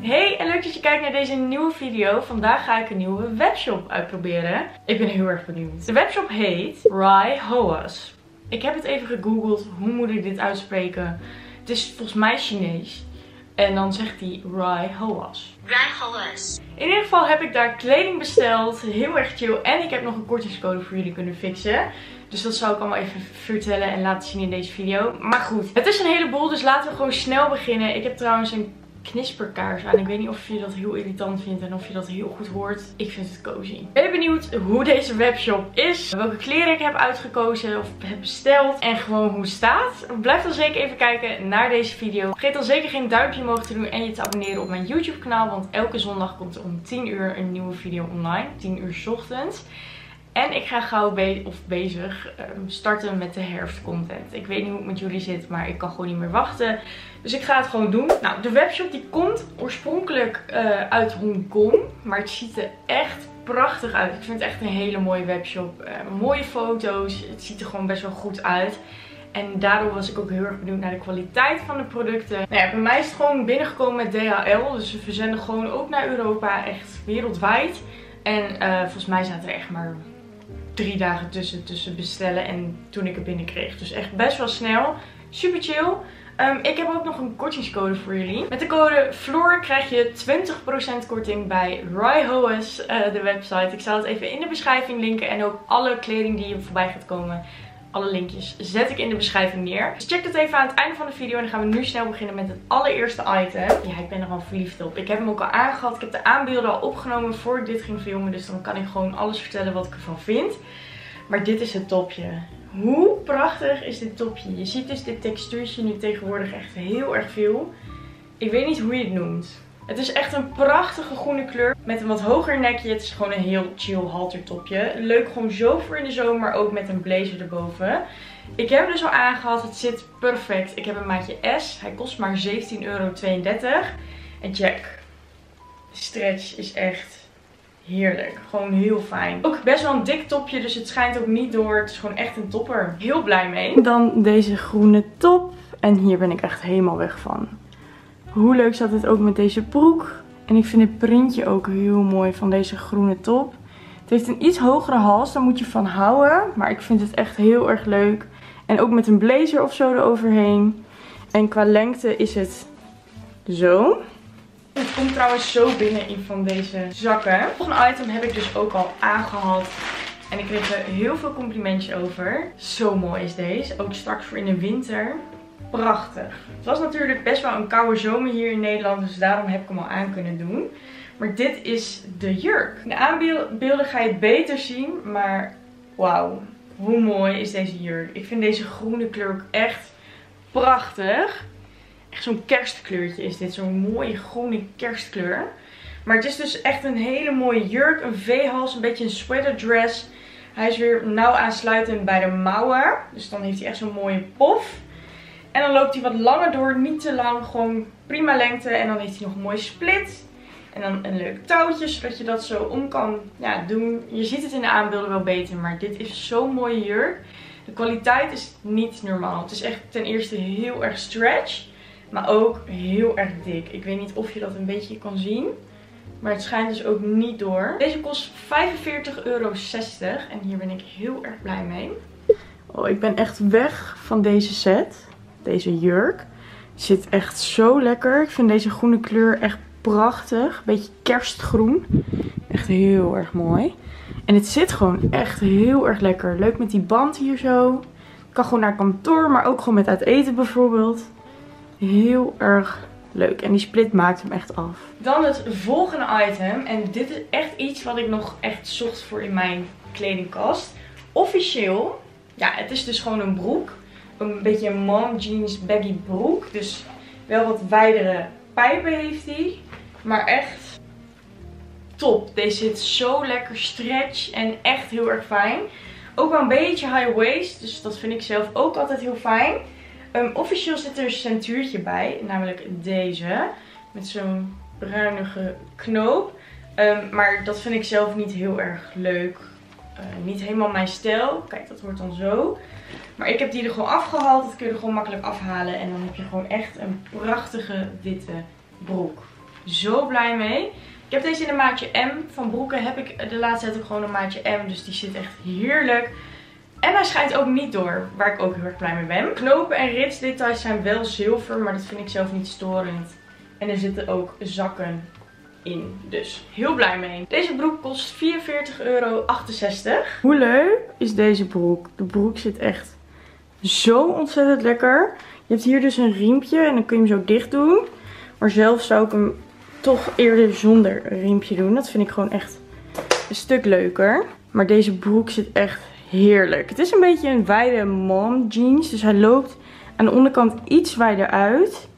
Hey en leuk dat je kijkt naar deze nieuwe video. Vandaag ga ik een nieuwe webshop uitproberen. Ik ben heel erg benieuwd. De webshop heet Rihoas. Ik heb het even gegoogeld. Hoe moet ik dit uitspreken? Het is volgens mij Chinees. En dan zegt hij Rihoas. Rihoas. In ieder geval heb ik daar kleding besteld. Heel erg chill. En ik heb nog een kortingscode voor jullie kunnen fixen. Dus dat zal ik allemaal even vertellen en laten zien in deze video. Maar goed, het is een heleboel. Dus laten we gewoon snel beginnen. Ik heb trouwens een knisperkaars aan. Ik weet niet of je dat heel irritant vindt en of je dat heel goed hoort. Ik vind het cozy. Ik ben benieuwd hoe deze webshop is, welke kleren ik heb uitgekozen of heb besteld en gewoon hoe het staat. Blijf dan zeker even kijken naar deze video. Vergeet dan zeker geen duimpje omhoog te doen en je te abonneren op mijn YouTube kanaal, want elke zondag komt er om 10 uur een nieuwe video online. 10 uur 's ochtends. En ik ga gauw bezig starten met de herfstcontent. Ik weet niet hoe het met jullie zit, maar ik kan gewoon niet meer wachten. Dus ik ga het gewoon doen. Nou, de webshop die komt oorspronkelijk uit Hongkong. Maar het ziet er echt prachtig uit. Ik vind het echt een hele mooie webshop. Mooie foto's. Het ziet er gewoon best wel goed uit. En daardoor was ik ook heel erg benieuwd naar de kwaliteit van de producten. Nou ja, bij mij is het gewoon binnengekomen met DHL. Dus ze verzenden gewoon ook naar Europa. Echt wereldwijd. En volgens mij zaten er echt maar 3 dagen tussen bestellen en toen ik het binnenkreeg. Dus echt best wel snel. Super chill. Ik heb ook nog een kortingscode voor jullie. Met de code FLOOR krijg je 20% korting bij Rihoas, de website. Ik zal het even in de beschrijving linken. En ook alle kleding die je voorbij gaat komen, alle linkjes zet ik in de beschrijving neer. Dus check dat even aan het einde van de video. En dan gaan we nu snel beginnen met het allereerste item. Ja, ik ben er al verliefd op. Ik heb hem ook al aangehad. Ik heb de aanbeelden al opgenomen voor ik dit ging filmen. Dus dan kan ik gewoon alles vertellen wat ik ervan vind. Maar dit is het topje. Hoe prachtig is dit topje? Je ziet dus dit textuurtje nu tegenwoordig echt heel erg veel. Ik weet niet hoe je het noemt. Het is echt een prachtige groene kleur met een wat hoger nekje. Het is gewoon een heel chill haltertopje. Leuk gewoon zo voor in de zomer, maar ook met een blazer erboven. Ik heb hem dus al aangehad. Het zit perfect. Ik heb een maatje S. Hij kost maar €17,32. En check. De stretch is echt heerlijk. Gewoon heel fijn. Ook best wel een dik topje, dus het schijnt ook niet door. Het is gewoon echt een topper. Heel blij mee. Dan deze groene top. En hier ben ik echt helemaal weg van. Hoe leuk zat het ook met deze broek. En ik vind het printje ook heel mooi van deze groene top. Het heeft een iets hogere hals, daar moet je van houden. Maar ik vind het echt heel erg leuk. En ook met een blazer of zo eroverheen. En qua lengte is het zo. Het komt trouwens zo binnen in van deze zakken. Het volgende item heb ik dus ook al aangehad. En ik kreeg er heel veel complimentjes over. Zo mooi is deze. Ook straks voor in de winter. Prachtig. Het was natuurlijk best wel een koude zomer hier in Nederland, dus daarom heb ik hem al aan kunnen doen. Maar dit is de jurk. In de aanbeelden ga je het beter zien, maar wauw. Hoe mooi is deze jurk. Ik vind deze groene kleur ook echt prachtig. Echt zo'n kerstkleurtje is dit. Zo'n mooie groene kerstkleur. Maar het is dus echt een hele mooie jurk. Een V-hals, een beetje een sweaterdress. Hij is weer nauw aansluitend bij de mouwen. Dus dan heeft hij echt zo'n mooie pof. En dan loopt hij wat langer door, niet te lang, gewoon prima lengte. En dan heeft hij nog een mooi split. En dan een leuk touwtje, zodat je dat zo om kan doen. Je ziet het in de aanbeelden wel beter, maar dit is zo'n mooie jurk. De kwaliteit is niet normaal. Het is echt ten eerste heel erg stretch, maar ook heel erg dik. Ik weet niet of je dat een beetje kan zien, maar het schijnt dus ook niet door. Deze kost €45,60 en hier ben ik heel erg blij mee. Oh, ik ben echt weg van deze set. Deze jurk zit echt zo lekker. Ik vind deze groene kleur echt prachtig. Beetje kerstgroen. Echt heel erg mooi. En het zit gewoon echt heel erg lekker. Leuk met die band hier zo. Kan gewoon naar kantoor, maar ook gewoon met uit eten bijvoorbeeld. Heel erg leuk. En die split maakt hem echt af. Dan het volgende item. En dit is echt iets wat ik nog echt zocht voor in mijn kledingkast. Officieel. Ja, het is dus gewoon een broek. Een beetje een mom jeans baggy broek. Dus wel wat wijdere pijpen heeft hij. Maar echt top. Deze zit zo lekker stretch en echt heel erg fijn. Ook wel een beetje high waist. Dus dat vind ik zelf ook altijd heel fijn. Officieel zit er een centuurtje bij. Namelijk deze. Met zo'n bruinige knoop. Maar dat vind ik zelf niet heel erg leuk. niet helemaal mijn stijl. Kijk, dat wordt dan zo. Maar ik heb die er gewoon afgehaald. Dat kun je er gewoon makkelijk afhalen. En dan heb je gewoon echt een prachtige witte broek. Zo blij mee. Ik heb deze in een maatje M. Van broeken heb ik de laatste tijd ook gewoon een maatje M. Dus die zit echt heerlijk. En hij schijnt ook niet door, waar ik ook heel erg blij mee ben. Knopen en ritsdetails zijn wel zilver, maar dat vind ik zelf niet storend. En er zitten ook zakken in, dus heel blij mee. Deze broek kost €44,68. Hoe leuk is deze broek? De broek zit echt zo ontzettend lekker. Je hebt hier dus een riempje en dan kun je hem zo dicht doen. Maar zelf zou ik hem toch eerder zonder riempje doen. Dat vind ik gewoon echt een stuk leuker. Maar deze broek zit echt heerlijk. Het is een beetje een wijde mom jeans. Dus hij loopt aan de onderkant iets wijder uit.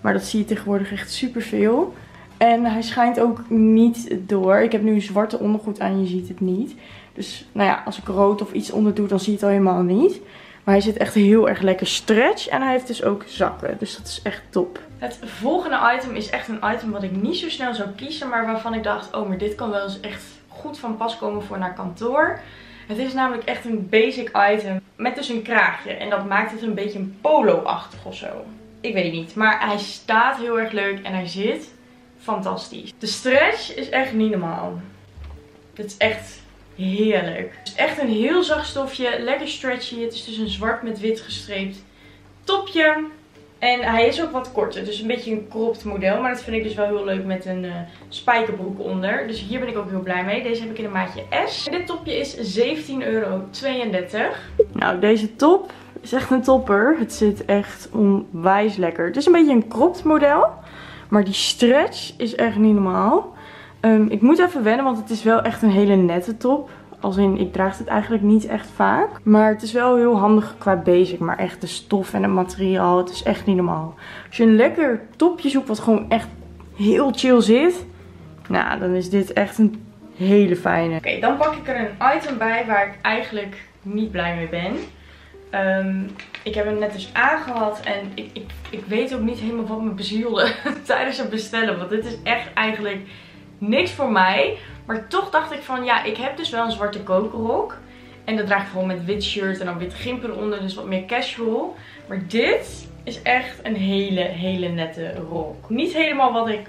Maar dat zie je tegenwoordig echt superveel. En hij schijnt ook niet door. Ik heb nu een zwarte ondergoed aan, je ziet het niet. Dus nou ja, als ik rood of iets onder doe, dan zie je het al helemaal niet. Maar hij zit echt heel erg lekker stretch. En hij heeft dus ook zakken. Dus dat is echt top. Het volgende item is echt een item wat ik niet zo snel zou kiezen. Maar waarvan ik dacht, oh maar dit kan wel eens echt goed van pas komen voor naar kantoor. Het is namelijk echt een basic item met dus een kraagje. En dat maakt het een beetje een polo-achtig of zo. Ik weet niet. Maar hij staat heel erg leuk en hij zit fantastisch. De stretch is echt niet normaal. Dit is echt heerlijk. Het is echt een heel zacht stofje. Lekker stretchy. Het is dus een zwart met wit gestreept topje. En hij is ook wat korter. Dus een beetje een cropped model. Maar dat vind ik dus wel heel leuk met een spijkerbroek onder. Dus hier ben ik ook heel blij mee. Deze heb ik in een maatje S. En dit topje is €17,32. Nou, deze top is echt een topper. Het zit echt onwijs lekker. Het is een beetje een cropped model. Maar die stretch is echt niet normaal. Ik moet even wennen, want het is wel echt een hele nette top. Als in, ik draag het eigenlijk niet echt vaak. Maar het is wel heel handig qua basic. Maar echt de stof en het materiaal, het is echt niet normaal. Als je een lekker topje zoekt wat gewoon echt heel chill zit. Nou, dan is dit echt een hele fijne. Oké, dan pak ik er een item bij waar ik eigenlijk niet blij mee ben. Ik heb hem net dus aangehad en ik weet ook niet helemaal wat me bezielde tijdens het bestellen. Want dit is echt eigenlijk niks voor mij. Maar toch dacht ik van ja, ik heb dus wel een zwarte kokerrok. En dat draag ik gewoon met wit shirt en dan wit gimp eronder. Dus wat meer casual. Maar dit is echt een hele nette rok. Niet helemaal wat ik,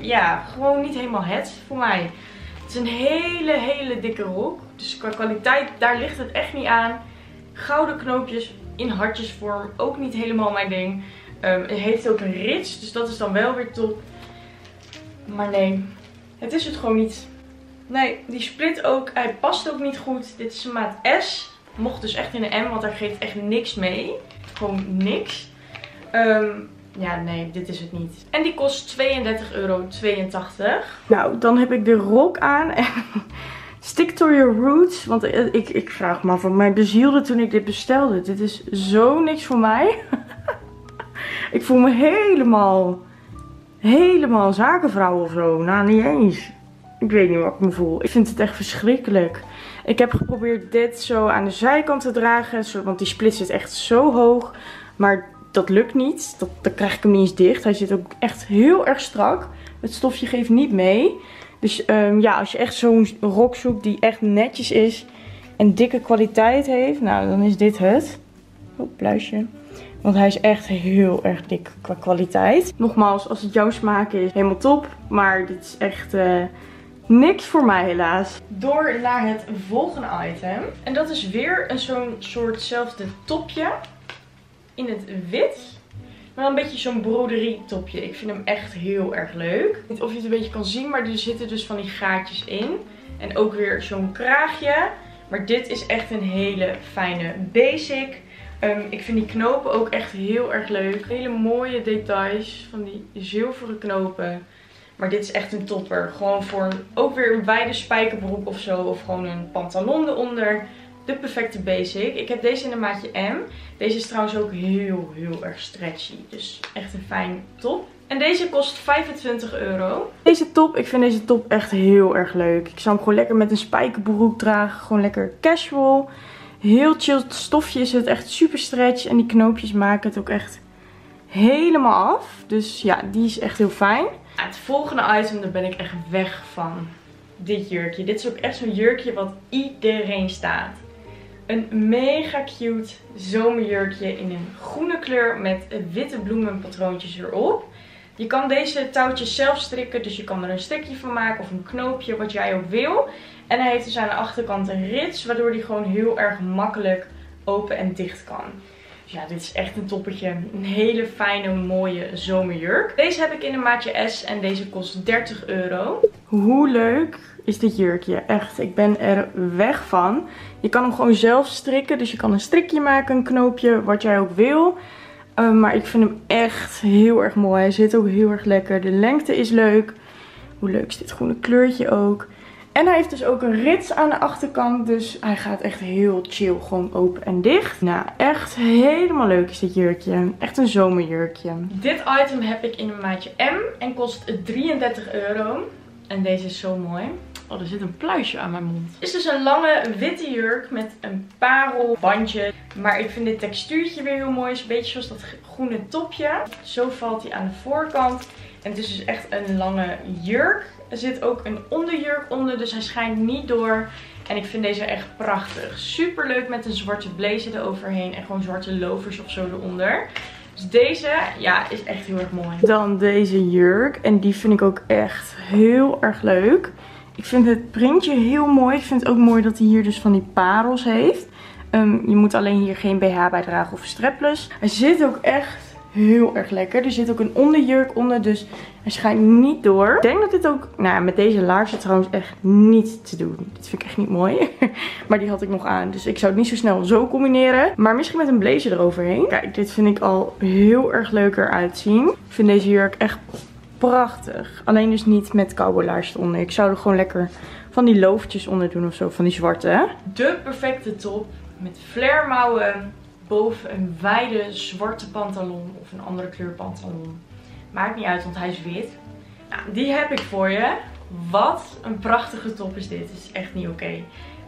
ja, gewoon niet helemaal het voor mij. Het is een hele dikke rok. Dus qua kwaliteit, daar ligt het echt niet aan. Gouden knoopjes in hartjesvorm, ook niet helemaal mijn ding. Het heeft ook een rits, dus dat is dan wel weer top. Maar nee, het is het gewoon niet. Nee, die split ook, hij past ook niet goed. Dit is een maat S, mocht dus echt in een M, want daar geeft echt niks mee. Gewoon niks. Ja, nee, dit is het niet. En die kost €32,82. Nou, dan heb ik de rok aan en stick to your roots. Want ik vraag me af wat mij bezielde toen ik dit bestelde. Dit is zo niks voor mij. Ik voel me helemaal zakenvrouw of zo. Nou, niet eens. Ik weet niet wat ik me voel. Ik vind het echt verschrikkelijk. Ik heb geprobeerd dit zo aan de zijkant te dragen. Want die split zit echt zo hoog. Maar dat lukt niet. Dan krijg ik hem niet eens dicht. Hij zit ook echt heel erg strak. Het stofje geeft niet mee. Dus ja, als je echt zo'n rok zoekt die echt netjes is en dikke kwaliteit heeft, nou dan is dit het. Oh, pluisje. Want hij is echt heel erg dik qua kwaliteit. Nogmaals, als het jouw smaak is, helemaal top. Maar dit is echt niks voor mij helaas. Door naar het volgende item. En dat is weer zo'n soortzelfde topje in het wit. Maar dan een beetje zo'n broderie topje. Ik vind hem echt heel erg leuk. Ik weet niet of je het een beetje kan zien, maar er zitten dus van die gaatjes in. En ook weer zo'n kraagje. Maar dit is echt een hele fijne basic. Ik vind die knopen ook echt heel erg leuk. Hele mooie details van die zilveren knopen. Maar dit is echt een topper. Gewoon voor ook weer een wijde spijkerbroek of zo. Of gewoon een pantalon eronder. De perfecte basic. Ik heb deze in een maatje M. Deze is trouwens ook heel erg stretchy. Dus echt een fijn top. En deze kost €25. Deze top, ik vind deze top echt heel erg leuk. Ik zou hem gewoon lekker met een spijkerbroek dragen. Gewoon lekker casual. Heel chill. Het stofje is het echt super stretch. En die knoopjes maken het ook echt helemaal af. Dus ja, die is echt heel fijn. Ja, het volgende item, daar ben ik echt weg van. dit jurkje. Dit is ook echt zo'n jurkje wat iedereen staat. Een mega cute zomerjurkje in een groene kleur met witte bloemenpatroontjes erop. Je kan deze touwtjes zelf strikken, dus je kan er een stukje van maken of een knoopje, wat jij ook wil. En hij heeft dus aan de achterkant een rits, waardoor die gewoon heel erg makkelijk open en dicht kan. Dus ja, dit is echt een toppetje. Een hele fijne, mooie zomerjurk. Deze heb ik in een maatje S en deze kost €30. Hoe leuk is dit jurkje? Echt, ik ben er weg van. Je kan hem gewoon zelf strikken, dus je kan een strikje maken, een knoopje, wat jij ook wil. Maar ik vind hem echt heel erg mooi. Hij zit ook heel erg lekker. De lengte is leuk. Hoe leuk is dit groene kleurtje ook. En hij heeft dus ook een rits aan de achterkant. Dus hij gaat echt heel chill. Gewoon open en dicht. Nou, echt helemaal leuk is dit jurkje. Echt een zomerjurkje. Dit item heb ik in een maatje M. En kost €33. En deze is zo mooi. Oh, er zit een pluisje aan mijn mond. Het is dus een lange witte jurk met een parelbandje. Maar ik vind dit textuurtje weer heel mooi. Het is een beetje zoals dat groene topje. Zo valt hij aan de voorkant. En het is dus echt een lange jurk. Er zit ook een onderjurk onder, dus hij schijnt niet door. En ik vind deze echt prachtig. Super leuk met een zwarte blazer eroverheen. En gewoon zwarte loafers of zo eronder. Dus deze, ja, is echt heel erg mooi. Dan deze jurk. En die vind ik ook echt heel erg leuk. Ik vind het printje heel mooi. Ik vind het ook mooi dat hij hier dus van die parels heeft. Je moet alleen hier geen BH bij dragen of strapless. Hij zit ook echt heel erg lekker. Er zit ook een onderjurk onder, dus hij schijnt niet door. Ik denk dat dit ook, nou, met deze laarzen trouwens echt niet te doen. Dit vind ik echt niet mooi. Maar die had ik nog aan, dus ik zou het niet zo snel zo combineren. Maar misschien met een blazer eroverheen. Kijk, dit vind ik al heel erg leuker uitzien. Ik vind deze jurk echt prachtig. Alleen dus niet met cowboylaars eronder. Ik zou er gewoon lekker van die looftjes onder doen of zo. Van die zwarte. De perfecte top. Met flairmouwen. Boven een wijde zwarte pantalon. Of een andere kleur pantalon. Maakt niet uit, want hij is wit. Nou, die heb ik voor je. Wat een prachtige top is dit. Het is echt niet oké.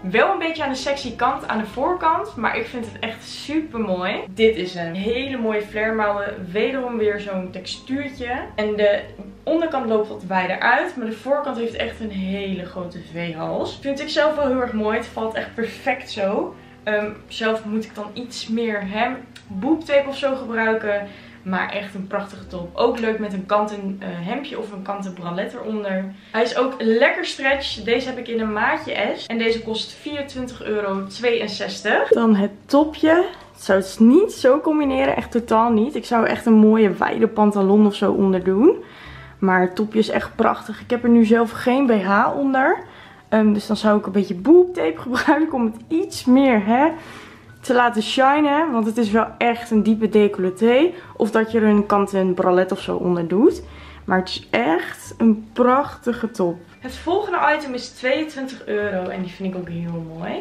Wel een beetje aan de sexy kant, aan de voorkant. Maar ik vind het echt super mooi. Dit is een hele mooie flairmouwen. Wederom weer zo'n textuurtje. En de onderkant loopt wat wijder uit. Maar de voorkant heeft echt een hele grote V-hals. Vind ik zelf wel heel erg mooi. Het valt echt perfect zo. Zelf moet ik dan iets meer boobtape of zo gebruiken. Maar echt een prachtige top. Ook leuk met een kanten hemdje of een kanten bralette eronder. Hij is ook lekker stretch. Deze heb ik in een maatje S. En deze kost €24,62. Dan het topje. Ik zou het niet zo combineren. Echt totaal niet. Ik zou echt een mooie wijde pantalon of zo onder doen. Maar het topje is echt prachtig. Ik heb er nu zelf geen BH onder. Dus dan zou ik een beetje boobtape gebruiken om het iets meer te laten shinen. Want het is wel echt een diepe decolleté. Of dat je er een kanten bralette of zo onder doet. Maar het is echt een prachtige top. Het volgende item is €22. En die vind ik ook heel mooi.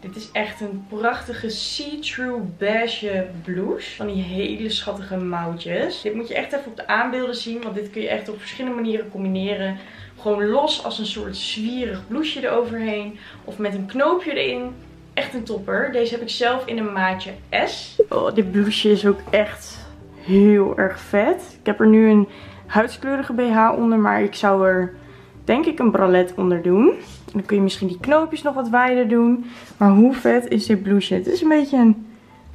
Dit is echt een prachtige see-through beige blouse. Van die hele schattige mouwtjes. Dit moet je echt even op de aanbeelden zien. Want dit kun je echt op verschillende manieren combineren. Gewoon los als een soort zwierig blouseje eroverheen. Of met een knoopje erin. Echt een topper. Deze heb ik zelf in een maatje S. Oh, dit blouseje is ook echt heel erg vet. Ik heb er nu een huidskleurige BH onder. Maar ik zou er denk ik een bralette onder doen. En dan kun je misschien die knoopjes nog wat wijder doen. Maar hoe vet is dit blouseje? Het is een beetje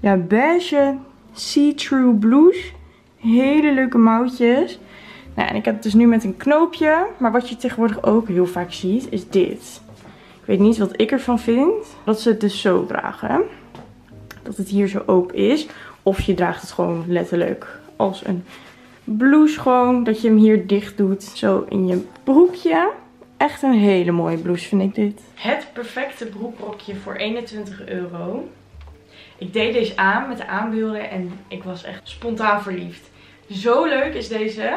een beige see-through blouse. Hele leuke mouwtjes. Nou, en ik heb het dus nu met een knoopje. Maar wat je tegenwoordig ook heel vaak ziet, is dit. Ik weet niet wat ik ervan vind. Dat ze het dus zo dragen. Dat het hier zo open is. Of je draagt het gewoon letterlijk als een blouse gewoon. Dat je hem hier dicht doet. Zo in je broekje. Echt een hele mooie blouse vind ik dit. Het perfecte broekrokje voor €21. Ik deed deze aan met de aanbeelden. En ik was echt spontaan verliefd. Zo leuk is deze.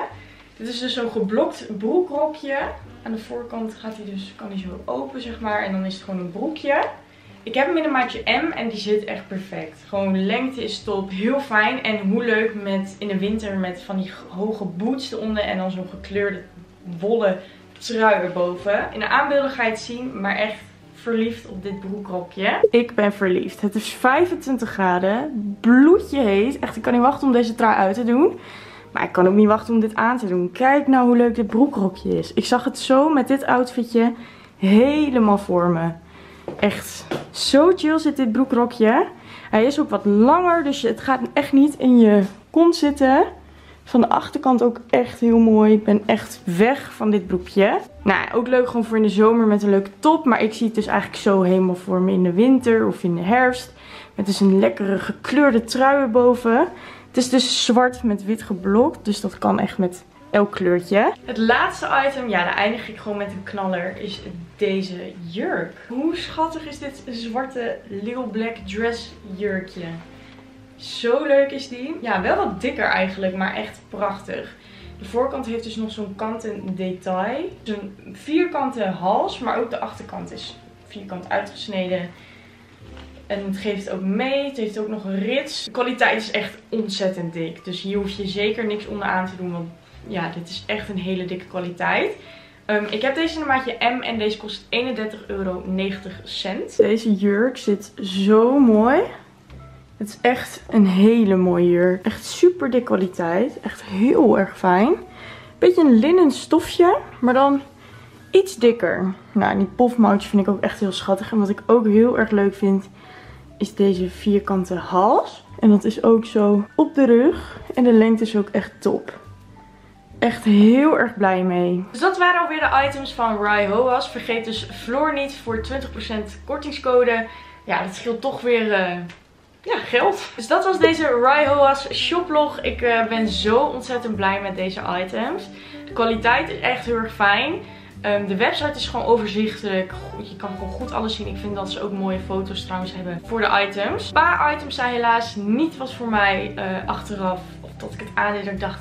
Dit is dus zo'n geblokt broekrokje. Aan de voorkant gaat hij dus, kan hij zo open, zeg maar. En dan is het gewoon een broekje. Ik heb hem in een maatje M en die zit echt perfect. Gewoon lengte is top. Heel fijn. En hoe leuk met in de winter met van die hoge boots eronder. En dan zo'n gekleurde wollen trui erboven. In de aanbeelden ga je het zien, maar echt verliefd op dit broekrokje. Ik ben verliefd. Het is 25 graden. Bloedje heet. Echt, ik kan niet wachten om deze trui uit te doen. Maar ik kan ook niet wachten om dit aan te doen. Kijk nou hoe leuk dit broekrokje is. Ik zag het zo met dit outfitje helemaal voor me. Echt zo chill zit dit broekrokje. Hij is ook wat langer, dus het gaat echt niet in je kont zitten. Van de achterkant ook echt heel mooi. Ik ben echt weg van dit broekje. Nou, ook leuk gewoon voor in de zomer met een leuke top. Maar ik zie het dus eigenlijk zo helemaal voor me in de winter of in de herfst. Met dus een lekkere gekleurde trui erboven. Het is dus zwart met wit geblokt. Dus dat kan echt met elk kleurtje. Het laatste item, ja, daar eindig ik gewoon met een knaller, is deze jurk. Hoe schattig is dit zwarte Lil Black dress jurkje. Zo leuk is die. Ja, wel wat dikker eigenlijk, maar echt prachtig. De voorkant heeft dus nog zo'n kanten detail. Zo'n vierkante hals, maar ook de achterkant is vierkant uitgesneden. En het geeft ook mee. Het heeft ook nog een rits. De kwaliteit is echt ontzettend dik. Dus hier hoef je zeker niks onderaan te doen, want ja, dit is echt een hele dikke kwaliteit. Ik heb deze in een maatje M en deze kost €31,90. Deze jurk zit zo mooi. Het is echt een hele mooie jurk. Echt super dik kwaliteit. Echt heel erg fijn. Beetje een linnen stofje, maar dan iets dikker. Nou, die pofmouwtje vind ik ook echt heel schattig. En wat ik ook heel erg leuk vind, is deze vierkante hals. En dat is ook zo op de rug. En de lengte is ook echt top. Echt heel erg blij mee. Dus dat waren alweer de items van Rihoas. Vergeet dus Floor niet voor 20% kortingscode. Ja, dat scheelt toch weer ja, geld. Dus dat was deze Rihoas shoplog. Ik ben zo ontzettend blij met deze items. De kwaliteit is echt heel erg fijn. De website is gewoon overzichtelijk. Je kan gewoon goed alles zien. Ik vind dat ze ook mooie foto's trouwens hebben voor de items. Een paar items zijn helaas niet wat voor mij achteraf. Of dat ik het aandeed, ik dacht,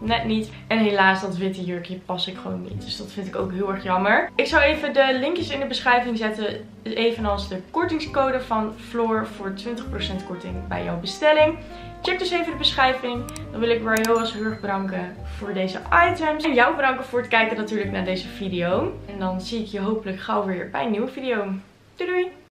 net niet. En helaas, dat witte jurkje pas ik gewoon niet. Dus dat vind ik ook heel erg jammer. Ik zou even de linkjes in de beschrijving zetten. Evenals de kortingscode van Floor voor 20% korting bij jouw bestelling. Check dus even de beschrijving. Dan wil ik Rihoas heel erg bedanken voor deze items. En jou bedanken voor het kijken natuurlijk naar deze video. En dan zie ik je hopelijk gauw weer bij een nieuwe video. Doei doei!